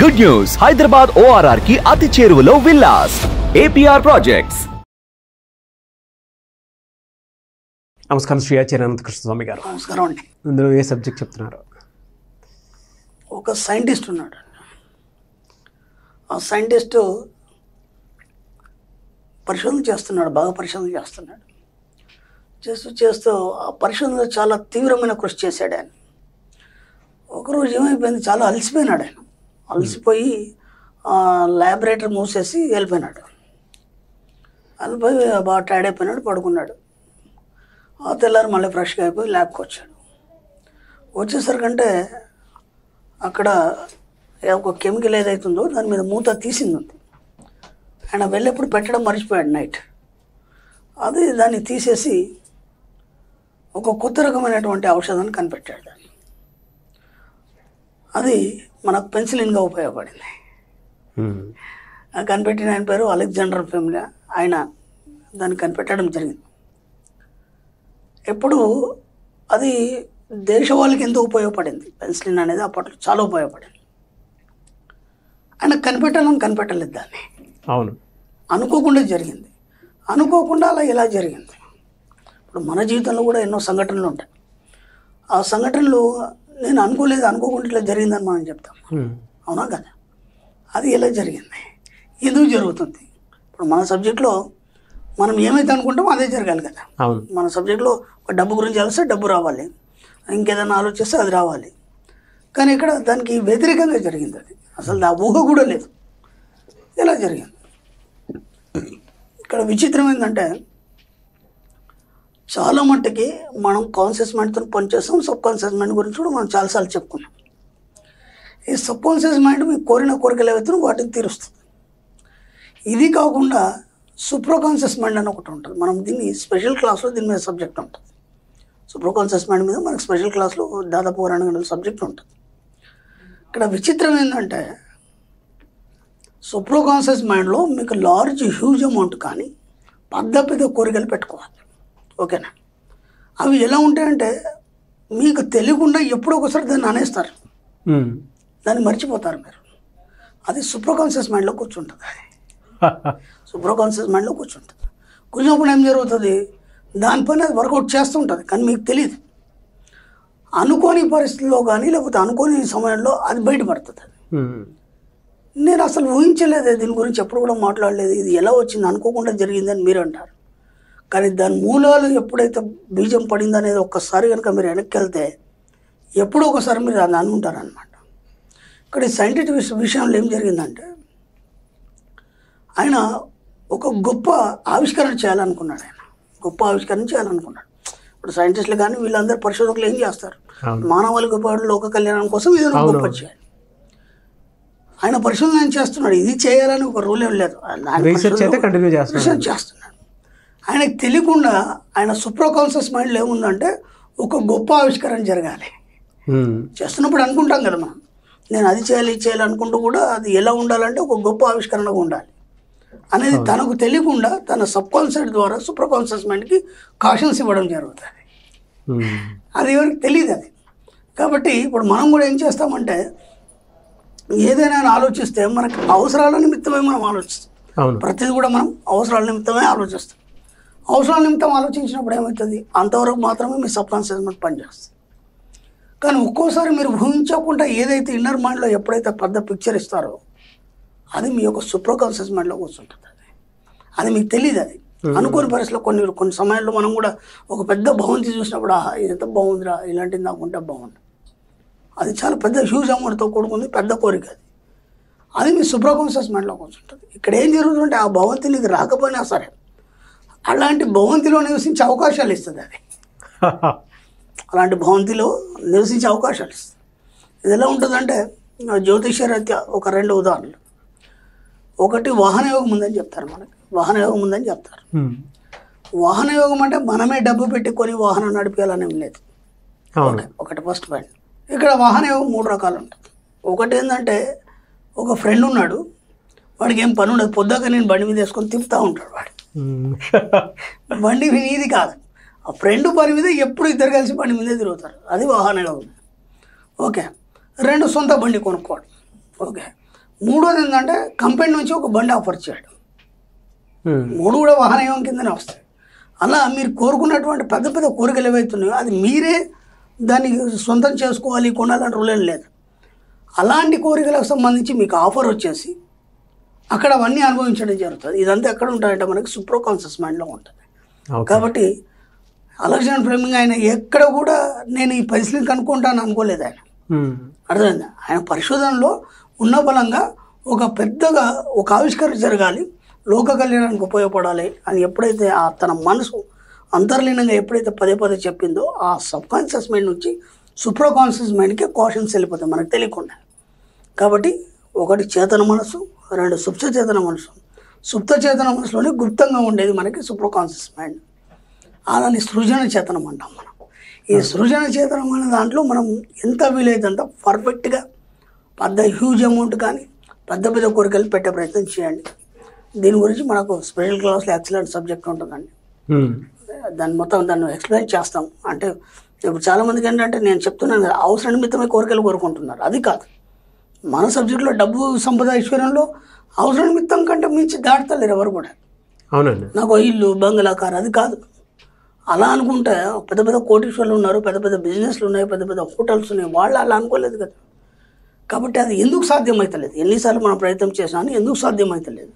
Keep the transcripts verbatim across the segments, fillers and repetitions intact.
Good news, Hyderabad ORR కి అతి చేరువలో విల్లాస్, ఏపీఆర్ ప్రాజెక్ట్స్. నమస్కారం శ్రీ ఆచార్య అనంత కృష్ణస్వామి గారు. నమస్కారం అండి. ఇందులో ఏ సబ్జెక్ట్ చెప్తున్నారు? ఒక సైంటిస్ట్ ఉన్నాడు. ఆ సైంటిస్టు పరిశోధన చేస్తున్నాడు, బాగా పరిశోధన చేస్తున్నాడు. చేస్తూ చేస్తూ ఆ పరిశోధనలో చాలా తీవ్రమైన కృషి చేశాడు ఆయన. ఒకరోజు ఏమైపోయింది, చాలా అలసిపోయినాడు ఆయన. అలసిపోయి ల్యాబొరేటరీ మూసేసి వెళ్ళిపోయినాడు. వెళ్ళిపోయి బాగా టైర్డ్ అయిపోయినాడు, పడుకున్నాడు. ఆ తెల్లారు మళ్ళీ ఫ్రెష్గా అయిపోయి ల్యాబ్కి వచ్చాడు. వచ్చేసరికంటే అక్కడ ఒక కెమికల్ ఏదైతుందో దాని మీద మూత తీసింది ఉంది. ఆయన వెళ్ళేప్పుడు పెట్టడం మర్చిపోయాడు నైట్. అది దాన్ని తీసేసి ఒక కొత్త రకమైనటువంటి ఔషధాన్ని కనిపెట్టాడు. దాన్ని అది మనకు పెన్సిలిన్గా ఉపయోగపడింది. కనిపెట్టిన ఆయన పేరు అలెగ్జాండర్ ఫెమిలా. ఆయన దాన్ని కనిపెట్టడం జరిగింది. ఎప్పుడు అది దేశ వాళ్ళకి ఎంతో ఉపయోగపడింది. పెన్సిలిన్ అనేది అప్పట్లో చాలా ఉపయోగపడింది. ఆయన కనిపెట్టాలని కనిపెట్టలేదు దాన్ని. అవును, అనుకోకుండా జరిగింది. అనుకోకుండా అలా ఇలా జరిగింది. ఇప్పుడు మన జీవితంలో కూడా ఎన్నో సంఘటనలు ఉంటాయి. ఆ సంఘటనలు నేను అనుకోలేదు, అనుకోకుండా ఇట్లా జరిగిందని మనం చెప్తాం, అవునా కదా? అది ఎలా జరిగింది, ఎందుకు జరుగుతుంది? ఇప్పుడు మన సబ్జెక్ట్లో మనం ఏమైతే అనుకుంటామో అదే జరగాలి కదా. మన సబ్జెక్ట్లో ఒక డబ్బు గురించి ఆలోచిస్తే డబ్బు రావాలి, ఇంకేదైనా ఆలోచిస్తే అది రావాలి. కానీ ఇక్కడ దానికి వ్యతిరేకంగా జరిగింది. అది అసలు ఆ ఊహ కూడా లేదు, ఎలా జరిగింది? ఇక్కడ విచిత్రం ఏంటంటే, చాలా మట్టుకి మనం కాన్షియస్ మైండ్తో పనిచేస్తాం. సబ్ కాన్షియస్ మైండ్ గురించి కూడా మనం చాలాసార్లు చెప్పుకున్నాం. ఈ సబ్ కాన్షియస్ మైండ్ మీకు కోరిన కోరికలు ఏవైతే వాటిని తీరుస్తుంది. ఇది కాకుండా సూప్రో కాన్షియస్ మైండ్ అని ఒకటి ఉంటుంది. మనం దీన్ని స్పెషల్ క్లాస్లో దీని మీద సబ్జెక్ట్ ఉంటుంది. సూప్రో కాన్షియస్ మైండ్ మీద మనకు స్పెషల్ క్లాస్లో దాదాపు రెండు గంటల సబ్జెక్ట్ ఉంటుంది. ఇక్కడ విచిత్రం ఏంటంటే, సూప్రో కాన్షియస్ మైండ్లో మీకు లార్జ్ హ్యూజ్ అమౌంట్ కానీ పెద్ద పెద్ద కోరికలు పెట్టుకోవాలి, ఓకేనా? అవి ఎలా ఉంటాయంటే, మీకు తెలియకుండా ఎప్పుడో ఒకసారి దాన్ని అనేస్తారు, దాన్ని మర్చిపోతారు మీరు. అది సూప్రో కాన్షియస్ మైండ్లో కూర్చుంటుంది. అది సూప్రో కాన్షియస్ మైండ్లో కూర్చుంటుంది. కూర్చున్నప్పుడు ఏం జరుగుతుంది, దానిపైన అది వర్కౌట్ చేస్తూ ఉంటుంది, కానీ మీకు తెలియదు. అనుకోని పరిస్థితుల్లో కానీ లేకపోతే అనుకోని సమయంలో అది బయటపడుతుంది. నేను అసలు ఊహించలేదు, దీని గురించి ఎప్పుడు కూడా మాట్లాడలేదు, ఇది ఎలా వచ్చింది, అనుకోకుండా జరిగిందని మీరు అంటారు. కానీ దాని మూలాలు ఎప్పుడైతే బీజం పడింది అనేది ఒక్కసారి కనుక మీరు వెనక్కి వెళ్తే ఎప్పుడో ఒకసారి మీరు అది అనుకుంటారు అనమాట. ఇక్కడ సైంటిఫిక్ విషయంలో ఏం జరిగిందంటే, ఆయన ఒక గొప్ప ఆవిష్కరణ చేయాలనుకున్నాడు. ఆయన గొప్ప ఆవిష్కరణ చేయాలనుకున్నాడు. ఇప్పుడు సైంటిస్టులు కానీ వీళ్ళందరూ పరిశోధకులు ఏం చేస్తారు, మానవాళికి పాటు లోక కళ్యాణం కోసం ఏదైనా గొప్ప చేయాలి. ఆయన పరిశోధన ఆయన చేస్తున్నాడు. ఇది చేయాలని ఒక రూల్ ఏం లేదు, రీసెర్చ్ చేస్తున్నాడు. ఆయనకు తెలియకుండా ఆయన సూప్రో కాన్షియస్ మైండ్లో ఏముందంటే, ఒక గొప్ప ఆవిష్కరణ జరగాలి. చేస్తున్నప్పుడు అనుకుంటాం కదా మనం, నేను అది చేయాలి ఇది చేయాలి అనుకుంటూ కూడా అది ఎలా ఉండాలంటే ఒక గొప్ప ఆవిష్కరణగా ఉండాలి అనేది తనకు తెలియకుండా తన సబ్ కాన్షియస్ ద్వారా సూప్రో కాన్షియస్ మైండ్కి కాషన్స్ ఇవ్వడం జరుగుతుంది. అది ఎవరికి తెలియదు అది. కాబట్టి ఇప్పుడు మనం కూడా ఏం చేస్తామంటే, ఏదైనా ఆలోచిస్తే మనకు అవసరాల నిమిత్తమే మనం ఆలోచిస్తాం. ప్రతిదీ కూడా మనం అవసరాల నిమిత్తమే ఆలోచిస్తాం. అవసరాల నిమిత్తం ఆలోచించినప్పుడు ఏమవుతుంది, అంతవరకు మాత్రమే మీ సబ్ కాన్షియస్ మైండ్ పనిచేస్తుంది. కానీ ఒక్కోసారి మీరు ఊహించకుండా ఏదైతే ఇన్నర్ మైండ్లో ఎప్పుడైతే పెద్ద పిక్చర్ ఇస్తారో అది మీ యొక్క సూప్రో కాన్షియస్ మైండ్లో కూర్చుంటుంది. అది అది మీకు తెలియదు. అది అనుకోని పరిస్థితుల్లో కొన్ని కొన్ని సమయాల్లో మనం కూడా ఒక పెద్ద భవంతి చూసినప్పుడు, ఆహా ఇదంతా బాగుందిరా, ఇలాంటిది నాకు ఉంటే బాగుంది, అది చాలా పెద్ద హ్యూజ్ అమౌంట్తో కూడుకుంది, పెద్ద కోరిక. అది అది మీ సూప్రో కాన్షియస్ మైండ్లో కూర్చుంటుంది. ఇక్కడ ఏం జరుగుతుందంటే, ఆ భవంతి నీకు రాకపోయినా సరే అలాంటి భవంతిలో నివసించే అవకాశాలు ఇస్తుంది. అది అలాంటి భవంతిలో నివసించే అవకాశాలు ఇస్తుంది. ఇది ఎలా ఉంటుందంటే, జ్యోతిష్యరీత్యా ఒక రెండు ఉదాహరణలు. ఒకటి వాహనయోగం ఉందని చెప్తారు మనకి, వాహనయోగం ఉందని చెప్తారు. వాహనయోగం అంటే మనమే డబ్బు పెట్టుకొని వాహనం నడిపేయాలనేం లేదు, ఒకటి ఫస్ట్ పాయింట్. ఇక్కడ వాహనయోగం మూడు రకాలు ఉంటుంది. ఒకటి ఏంటంటే, ఒక ఫ్రెండ్ ఉన్నాడు, వాడికి ఏం పని ఉండదు, పొద్దుగా నేను బండి మీద వేసుకొని తిప్పుతూ ఉంటాడు. వాడు బండి ఇది కాదు, ఆ ఫ్రెండ్ పని మీద ఎప్పుడు ఇద్దరు కలిసి బండి మీద తిరుగుతారు, అది వాహనయోగం. ఓకే. రెండు, సొంత బండి కొనుక్కోవడం. ఓకే, మూడోది ఏంటంటే కంపెనీ నుంచి ఒక బండి ఆఫర్ చేయడం, మూడు కూడా వాహనయోగం కిందనే వస్తాయి. అలా మీరు కోరుకున్నటువంటి పెద్ద పెద్ద కోరికలు ఏవైతున్నాయో అది మీరే దాన్ని సొంతం చేసుకోవాలి, కొనాలని రూల్ ఏం లేదు. అలాంటి కోరికలకు సంబంధించి మీకు ఆఫర్ వచ్చేసి అక్కడ అవన్నీ అనుభవించడం జరుగుతుంది. ఇదంతా ఎక్కడ ఉంటాయంటే మనకి సూప్రో కాన్షియస్ మైండ్లో ఉంటుంది. కాబట్టి అలెగ్జాండర్ ఫ్లెమింగ్ ఆయన ఎక్కడ కూడా నేను ఈ పరిస్థితిని కనుక్కుంటాను అనుకోలేదు. ఆయన అర్థమైందా, ఆయన పరిశోధనలో ఉన్న బలంగా ఒక పెద్దగా ఒక ఆవిష్కరణ జరగాలి, లోక కళ్యాణానికి ఉపయోగపడాలి అని ఎప్పుడైతే ఆ తన మనసు అంతర్లీనంగా ఎప్పుడైతే పదే పదే చెప్పిందో ఆ సబ్కాన్షియస్ మైండ్ నుంచి సూప్రో కాన్షియస్ మైండ్కి క్వశ్చన్స్ వెళ్ళిపోతాయి మనకు తెలియకుండా. కాబట్టి ఒకటి చేతన మనసు, రెండు సుప్త చేతన మనసు. సుప్త చేతన మనసులోనే గుప్తంగా ఉండేది మనకి సూప్రో కాన్షియస్ మైండ్, అలాని సృజన చేతనం అంటాం మనం. ఈ సృజన చేతనం అనే దాంట్లో మనం ఎంత వీలైతే అంత పర్ఫెక్ట్గా పెద్ద హ్యూజ్ అమౌంట్ కానీ పెద్ద పెద్ద కోరికలు పెట్టే ప్రయత్నం చేయండి. దీని గురించి మనకు స్పెషల్ క్లాస్లో ఎక్సలెంట్ సబ్జెక్ట్ ఉంటుందండి, దాన్ని మొత్తం దాన్ని ఎక్స్ప్లెయిన్ చేస్తాం. అంటే ఇప్పుడు చాలామందికి ఏంటంటే నేను చెప్తున్నాను కదా, అవసర నిమిత్తమే కోరికలు కోరుకుంటున్నారు. అది కాదు, మన సబ్జెక్టులో డబ్బు, సంపద, ఐశ్వర్యంలో అవసర నిమిత్తం కంటే మించి దాటతలేరు ఎవరు కూడా. అవునండి, నాకు ఇల్లు, బంగ్లా, కారు అది కాదు. అలా అనుకుంటే పెద్ద పెద్ద కోటీశ్వర్లు ఉన్నారు, పెద్ద పెద్ద బిజినెస్లు ఉన్నాయి, పెద్ద పెద్ద హోటల్స్ ఉన్నాయి, వాళ్ళు అలా అనుకోలేదు కదా. కాబట్టి అది ఎందుకు సాధ్యమవుతలేదు, ఎన్నిసార్లు మనం ప్రయత్నం చేసామని ఎందుకు సాధ్యమవుతలేదు,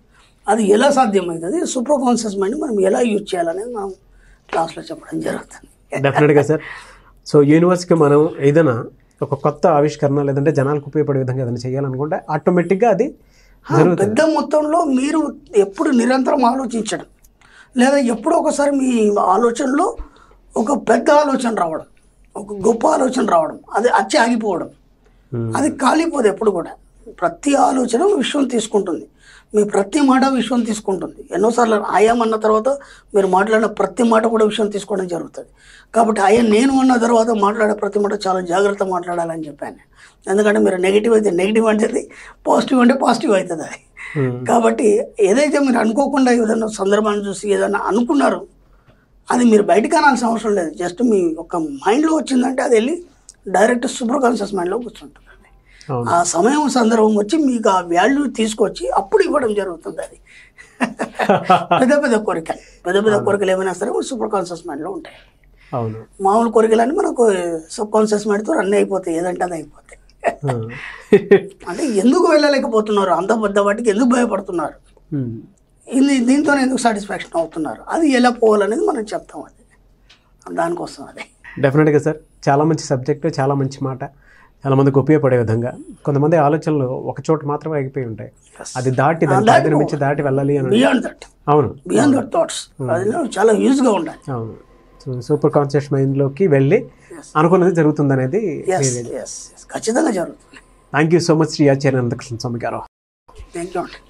అది ఎలా సాధ్యమవుతుంది, సూప్రో కాన్షియస్ మైండ్ మనం ఎలా యూజ్ చేయాలనేది మనం క్లాస్లో చెప్పడం జరుగుతుంది. డెఫినెట్గా సార్. సో యూనివర్స్కి మనం ఏదైనా ఒక కొత్త ఆవిష్కరణ లేదంటే జనాలకు ఉపయోగపడే విధంగా ఏదైనా చేయాలనుకుంటే ఆటోమేటిక్గా అది పెద్ద మొత్తంలో మీరు ఎప్పుడు నిరంతరం ఆలోచించడం, లేదా ఎప్పుడో ఒకసారి మీ ఆలోచనలో ఒక పెద్ద ఆలోచన రావడం, ఒక గొప్ప ఆలోచన రావడం, అది అచ్చి ఆగిపోవడం, అది కాలిపోదు ఎప్పుడు కూడా. ప్రతి ఆలోచన విశ్వం తీసుకుంటుంది, మీ ప్రతి మాట విశ్వం తీసుకుంటుంది. ఎన్నోసార్లు ఆయాం అన్న తర్వాత మీరు మాట్లాడిన ప్రతి మాట కూడా విశ్వం తీసుకోవడం జరుగుతుంది. కాబట్టి ఆయన నేను అన్న తర్వాత మాట్లాడే ప్రతి మాట చాలా జాగ్రత్త మాట్లాడాలని చెప్పాను. ఎందుకంటే మీరు నెగిటివ్ అయితే నెగిటివ్ అంటేది, పాజిటివ్ అంటే పాజిటివ్ అవుతుంది అది. కాబట్టి ఏదైతే మీరు అనుకోకుండా ఏదైనా సందర్భాన్ని చూసి ఏదైనా అనుకున్నారో అది మీరు బయటకు అనాల్సిన అవసరం లేదు. జస్ట్ మీ ఒక మైండ్లో వచ్చిందంటే అది వెళ్ళి డైరెక్ట్ సూపర్ కాన్షియస్ మైండ్లో కూర్చుంటుంది. ఆ సమయం సందర్భం వచ్చి మీకు ఆ వాల్యూ తీసుకొచ్చి అప్పుడు ఇవ్వడం జరుగుతుంది. అది పెద్ద పెద్ద కోరికలు, పెద్ద పెద్ద కోరికలు ఏమైనా సరే సూపర్ కాన్షియస్ మైండ్లో ఉంటాయి. మామూలు కోరికలన్నీ మనకు సబ్ కాన్షియస్ మైండ్తో రన్ అయిపోతాయి, ఏదంటే అది అయిపోతాయి. అంటే ఎందుకు వెళ్ళలేకపోతున్నారు, అంత పెద్ద వాటికి ఎందుకు భయపడుతున్నారు, ఇది దీంతో ఎందుకు సాటిస్ఫాక్షన్ అవుతున్నారు, అది ఎలా పోవాలనేది మనం చెప్తాం. అది దానికోసం అది. డెఫినెట్గా సార్, చాలా మంచి సబ్జెక్ట్, చాలా మంచి మాట, చాలామందికి ఉపయోగపడే విధంగా. కొంతమంది ఆలోచనలు ఒక చోట మాత్రమే ఆగిపోయి ఉంటాయి, అది దాటి దాటి దాటి వెళ్ళాలి అని. బియాండ్ దట్, అవును, బియాండ్ దట్ థాట్స్ చాలా యూజ్గా ఉండాలి. అవును, సూపర్ కాన్షియస్ మైండ్లోకి వెళ్ళి అనుకున్నది జరుగుతుంది అనేది ఖచ్చితంగా జరుగుతుంది. Thank you so much Shri Acharya Anantakrishna Swami గారు. Thank you.